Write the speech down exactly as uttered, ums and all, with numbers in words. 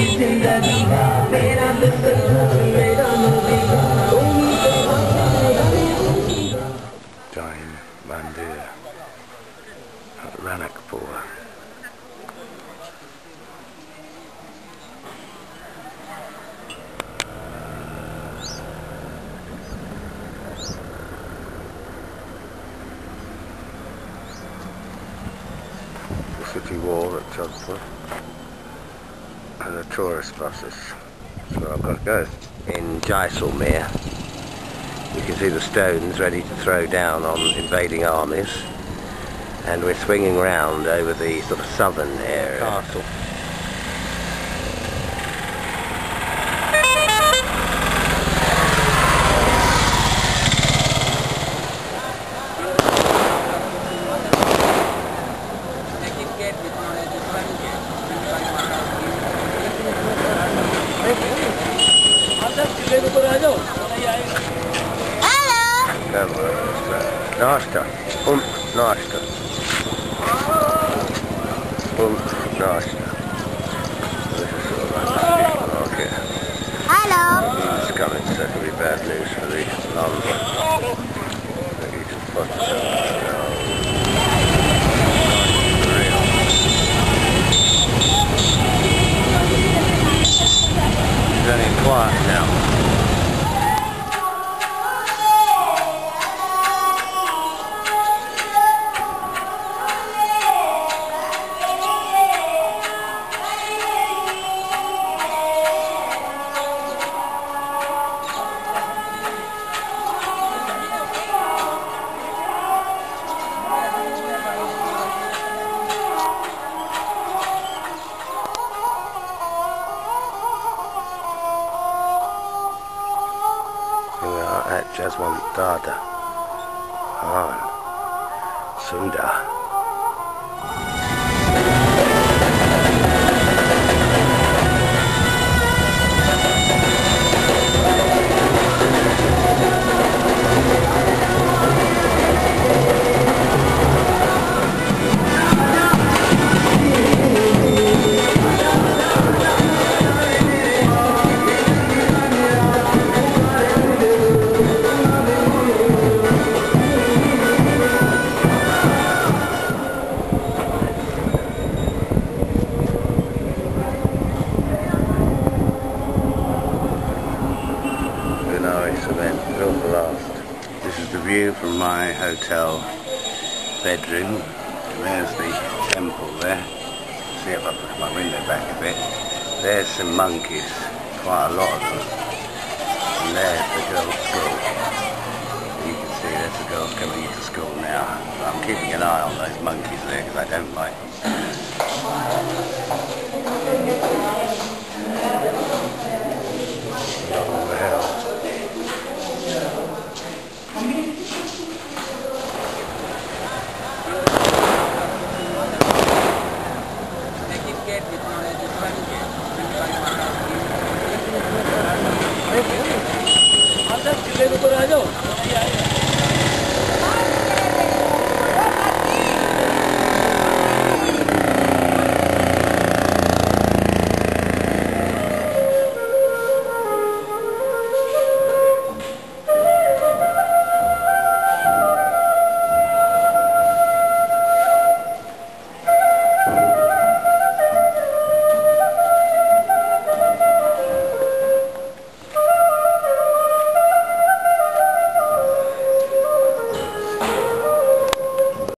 Time Mandir at Ranakpur. The city wall at Jodhpur. And the tourist buses. That's where I've got to go. In Jaisalmer, you can see the stones ready to throw down on invading armies, and we're swinging round over the sort of southern area. Castle. Nashta, um, nashta, um, nashta. This is sort of like a market. Hello. It's coming, so it could be bad news for the London. You can put it. It's only quiet now. At Jaswantada, on Sunda. View from my hotel bedroom. There's the temple there. See if I push my window back a bit. There's some monkeys, quite a lot of them. And there's the girls' school. You can see there's the girls coming into school now. So I'm keeping an eye on those monkeys there because I don't like them.